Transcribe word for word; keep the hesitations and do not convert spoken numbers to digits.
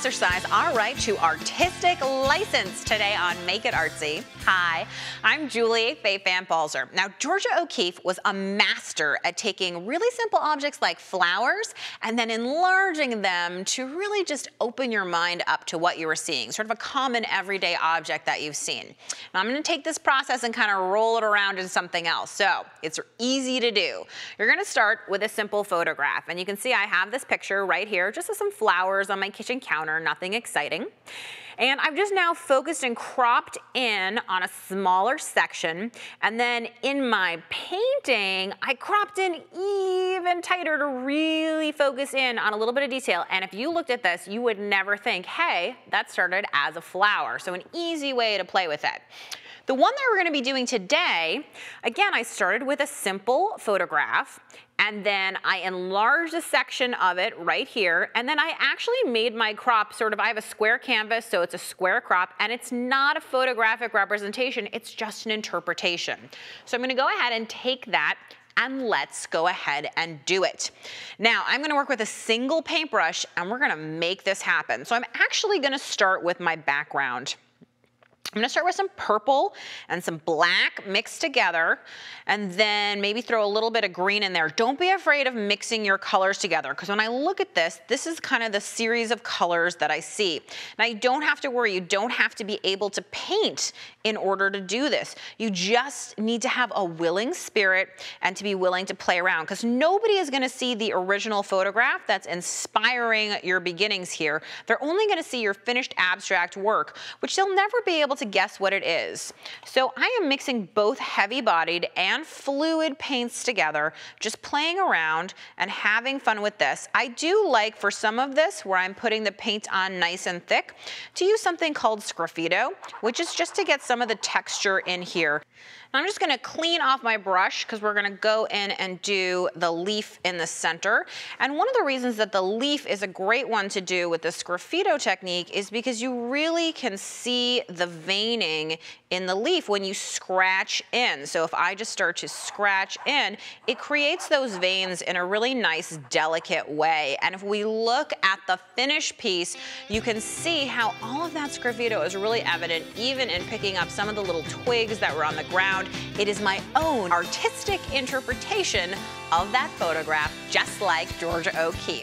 exercise our right to artistic license today on Make It Artsy. Hi, I'm Julie Fei Fan Balzer. Now, Georgia O'Keeffe was a master at taking really simple objects like flowers and then enlarging them to really just open your mind up to what you were seeing, sort of a common everyday object that you've seen. Now, I'm going to take this process and kind of roll it around into something else. So it's easy to do. You're going to start with a simple photograph, and you can see I have this picture right here, just with some flowers on my kitchen counter, nothing exciting. And I've just now focused and cropped in on a smaller section. And then in my painting, I cropped in even tighter to really focus in on a little bit of detail. And if you looked at this, you would never think, hey, that started as a flower. So an easy way to play with it. The one that we're going to be doing today, again, I started with a simple photograph, and then I enlarged a section of it right here, and then I actually made my crop sort of, I have a square canvas, so it's a square crop, and it's not a photographic representation, it's just an interpretation. So I'm going to go ahead and take that, and let's go ahead and do it. Now, I'm gonna work with a single paintbrush, and we're gonna make this happen. So I'm actually gonna start with my background. I'm gonna start with some purple and some black mixed together, and then maybe throw a little bit of green in there. Don't be afraid of mixing your colors together, because when I look at this, this is kind of the series of colors that I see. Now, you don't have to worry. You don't have to be able to paint in order to do this. You just need to have a willing spirit and to be willing to play around, because nobody is gonna see the original photograph that's inspiring your beginnings here. They're only gonna see your finished abstract work, which they'll never be able to to guess what it is. So I am mixing both heavy-bodied and fluid paints together, just playing around and having fun with this. I do like, for some of this where I'm putting the paint on nice and thick, to use something called sgraffito, which is just to get some of the texture in here. I'm just gonna clean off my brush because we're gonna go in and do the leaf in the center. And one of the reasons that the leaf is a great one to do with the sgraffito technique is because you really can see the veining in the leaf when you scratch in. So if I just start to scratch in, it creates those veins in a really nice, delicate way. And if we look at the finished piece, you can see how all of that sgraffito is really evident, even in picking up some of the little twigs that were on the ground. It is my own artistic interpretation of that photograph, just like Georgia O'Keeffe.